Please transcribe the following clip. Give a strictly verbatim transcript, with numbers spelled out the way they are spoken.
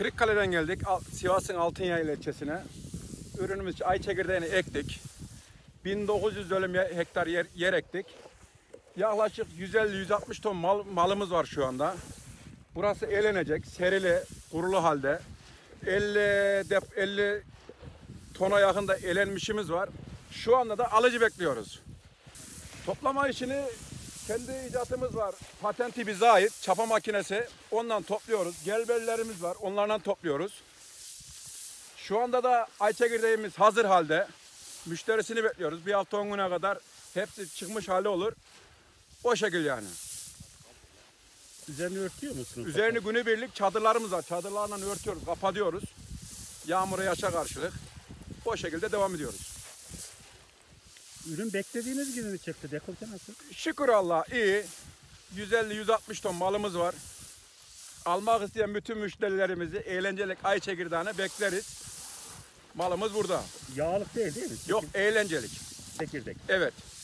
Kırıkkale'den geldik. Sivas'ın Altınyayla ilçesine. Ürünümüz ayça girdeğini ektik. bin dokuz yüz dönüm hektar yer, yer ektik. Yaklaşık yüz elli yüz altmış ton mal, malımız var şu anda. Burası elenecek. Serili, kurulu halde. elli, elli tona yakında elenmişimiz var. Şu anda da alıcı bekliyoruz. Toplama işini kendi icatımız var. Patenti bize ait. Çapa makinesi. Ondan topluyoruz. Gelbelilerimiz var. Onlardan topluyoruz. Şu anda da ayça girdeğimiz hazır halde. Müşterisini bekliyoruz. Bir hafta on güne kadar hepsi çıkmış hali olur. O şekil yani. Üzerini örtüyor musunuz? Üzerini günübirlik çadırlarımız var. Çadırlarla örtüyoruz, kapatıyoruz. Yağmura yaşa karşılık. O şekilde devam ediyoruz. Ürün beklediğiniz gibi mi çıktı? Dekolte nasıl? Şükür Allah'a iyi. yüz elli yüz altmış ton malımız var. Almak isteyen bütün müşterilerimizi eğlencelik ay çekirdeğine bekleriz. Malımız burada. Yağlık değil değil mi? Yok, eğlencelik. Çekirdek. Evet.